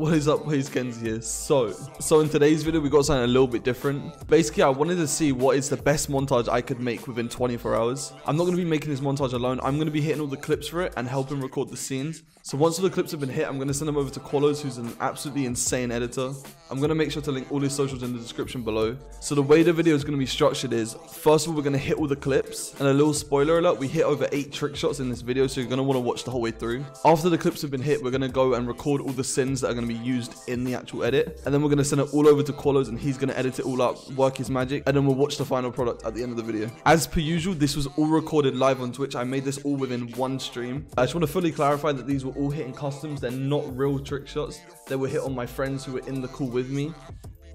What is up, Waze Kenzie here? So in today's video, we got something a little bit different. Basically, I wanted to see what is the best montage I could make within 24 hours. I'm not going to be making this montage alone. I'm going to be hitting all the clips for it and helping record the scenes. So once all the clips have been hit, I'm going to send them over to Qualos, who's an absolutely insane editor. I'm going to make sure to link all his socials in the description below. So the way the video is going to be structured is, first of all, we're going to hit all the clips. And a little spoiler alert, we hit over 8 trick shots in this video, so you're going to want to watch the whole way through. After the clips have been hit, we're going to go and record all the scenes that are going to be used in the actual edit, and then we're going to send it all over to Qallows, and he's going to edit it all up, work his magic, and then we'll watch the final product at the end of the video. As per usual, this was all recorded live on Twitch. I made this all within one stream. I just want to fully clarify that these were all hitting customs. They're not real trick shots. They were hit on my friends who were in the call with me,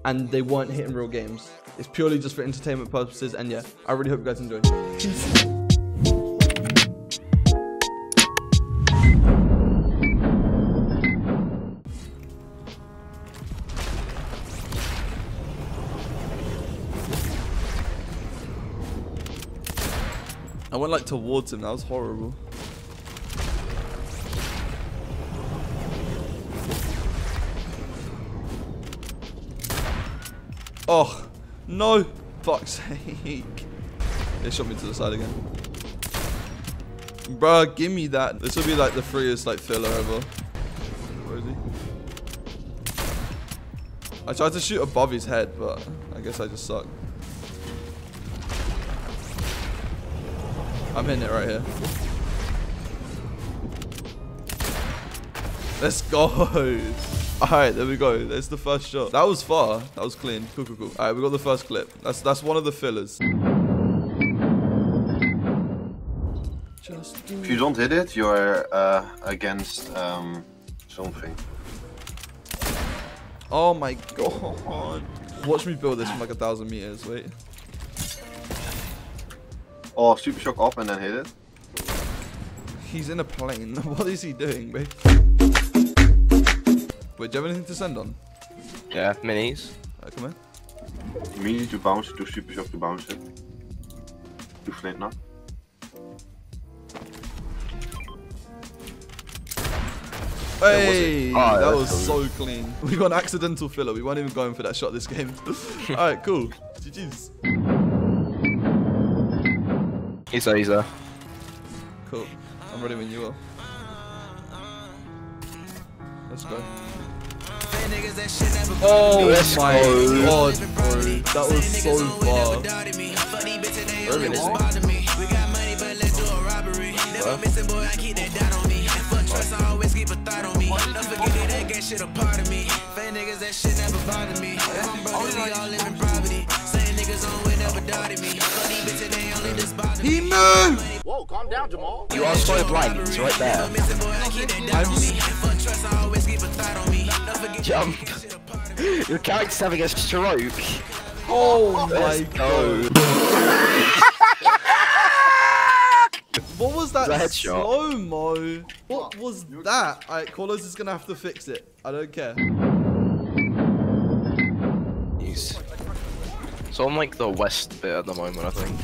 and they weren't hitting real games. It's purely just for entertainment purposes, and yeah, I really hope you guys enjoyed. I went like towards him, that was horrible. Oh, no, fuck's sake. They shot me to the side again. Bruh, give me that. This will be like the freest like filler ever. Where is he? I tried to shoot above his head, but I guess I just suck. I'm hitting it right here. Let's go. Alright, there we go. That's the first shot. That was far. That was clean. Cool, cool, cool. Alright, we got the first clip. That's one of the fillers. If you don't hit it, you're against something. Oh my god. Watch me build this from like 1,000 meters. Wait. Oh, super shock up and then hit it. He's in a plane. What is he doing, babe? Wait, do you have anything to send on? Yeah, minis. Right, come here. Minis to bounce it, to super shock to bounce it. To flint now. Hey, oh, yeah, that was so clean. We got an accidental filler. We weren't even going for that shot this game. Alright, cool. GG's. He's there. Cool. I'm ready when you are. Let's go. Oh my god, bro. That was so far. He knew! Whoa, calm down, Jamal. You are so blind, it's right there. Jump. Your character's having a stroke. Oh my god. What was that slow-mo? What was that? Alright, Carlos is gonna have to fix it. I don't care. Jeez. So I'm like the west bit at the moment, I think.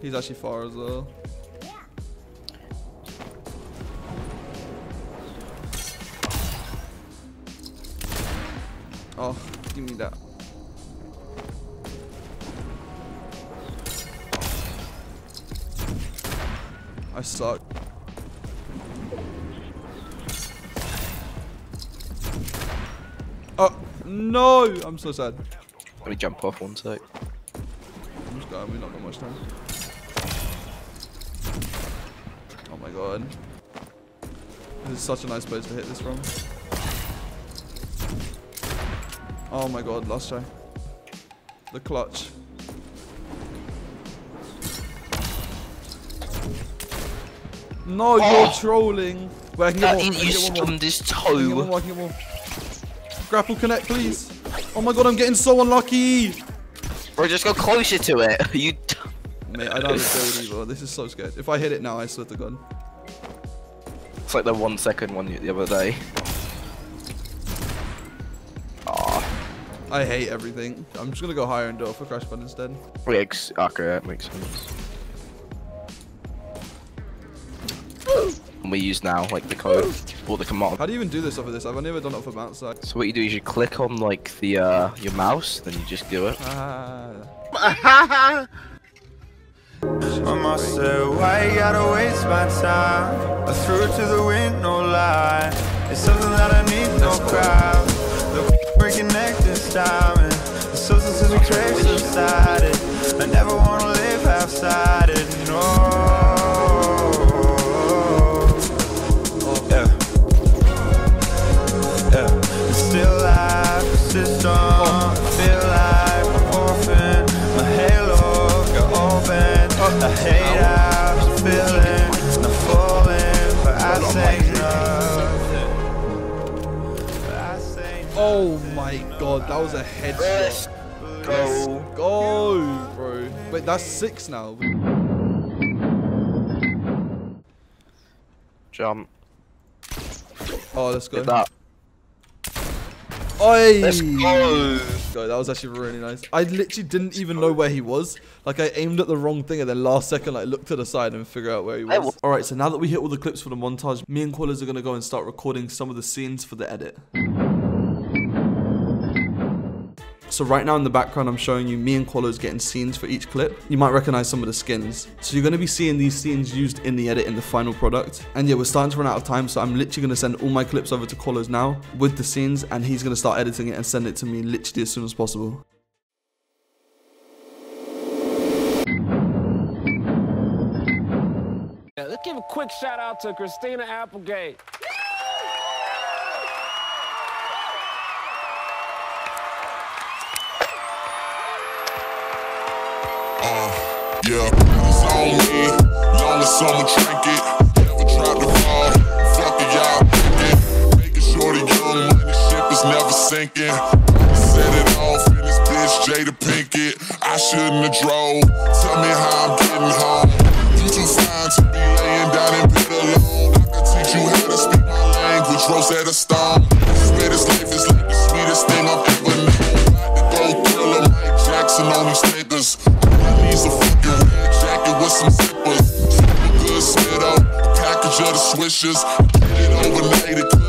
He's actually far as well. Oh, give me that. I suck. Oh, no! I'm so sad. Let me jump off one sec. I'm just glad we not got much time. Oh my god. This is such a nice place to hit this from. Oh my god, last try. The clutch. No, oh, you're trolling. Wait, I can get one. I can get one more. Grapple connect, please. Oh my god, I'm getting so unlucky. Bro, just go closer to it. You. Mate, I don't have a build either. This is so scared. If I hit it now, I swear to God. It's like the 1 second one the other day. Aw. I hate everything. I'm just gonna go higher and door for crash fun instead. Wait, okay, that makes sense. And we use now, like, the code or the command. How do you even do this off of this? I've never done it off of outside. So what you do is you click on, like, the, your mouse, then you just do it. Mama said, why you gotta waste my time? I threw it to the wind, no lie. It's something that I need, no crime. Look, we're connected time. And the substance we crave subsided. I never wanna live half-sided, no. Oh my god, that was a headshot. Let's go. Let's go, bro. Wait, that's 6 now. Jump. Oh, let's go. Get that. Oi. Let's go. God, that was actually really nice. I literally didn't even know where he was. Like, I aimed at the wrong thing and then last second, like, looked to the side and figured out where he was. All right, so now that we hit all the clips for the montage, me and Qualos are going to go and start recording some of the scenes for the edit. So right now in the background, I'm showing you me and Qualos getting scenes for each clip. You might recognize some of the skins. So you're going to be seeing these scenes used in the edit in the final product. And yeah, we're starting to run out of time, so I'm literally going to send all my clips over to Qualos now with the scenes, and he's going to start editing it and send it to me literally as soon as possible. Yeah, let's give a quick shout out to Christina Applegate. Yeah, it's on me, long as someone drink it. Never tried to fall, fuck it, y'all pick it. Making sure the young money ship is never sinking. Set it off in this bitch, Jada Pinkett. I shouldn't have drove, tell me how I'm getting home. You too fine to be laying down in bed alone. I can teach you how to speak my language, Rosetta Stone. This latest life is like the sweetest thing I've ever known. About to go kill him like Jackson on these sneakers. I need some fucking red jacket with some zippers. Super good spit up, package of the swishers. Get it overnighted.